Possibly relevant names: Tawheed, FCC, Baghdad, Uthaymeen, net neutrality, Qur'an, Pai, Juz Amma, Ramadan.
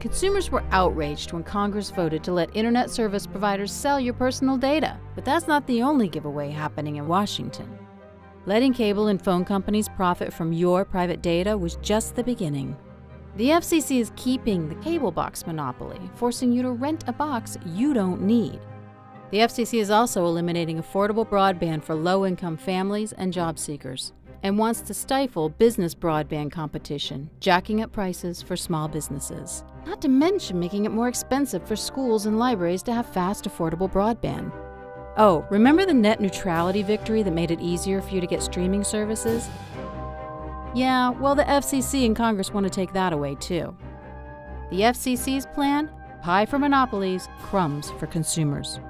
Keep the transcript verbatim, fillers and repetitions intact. Consumers were outraged when Congress voted to let internet service providers sell your personal data. But that's not the only giveaway happening in Washington. Letting cable and phone companies profit from your private data was just the beginning. The F C C is keeping the cable box monopoly, forcing you to rent a box you don't need. The F C C is also eliminating affordable broadband for low-income families and job seekers, and wants to stifle business broadband competition, jacking up prices for small businesses. Not to mention making it more expensive for schools and libraries to have fast, affordable broadband. Oh, remember the net neutrality victory that made it easier for you to get streaming services? Yeah, well, the F C C and Congress want to take that away, too. The F C C's plan? Pie for monopolies, crumbs for consumers.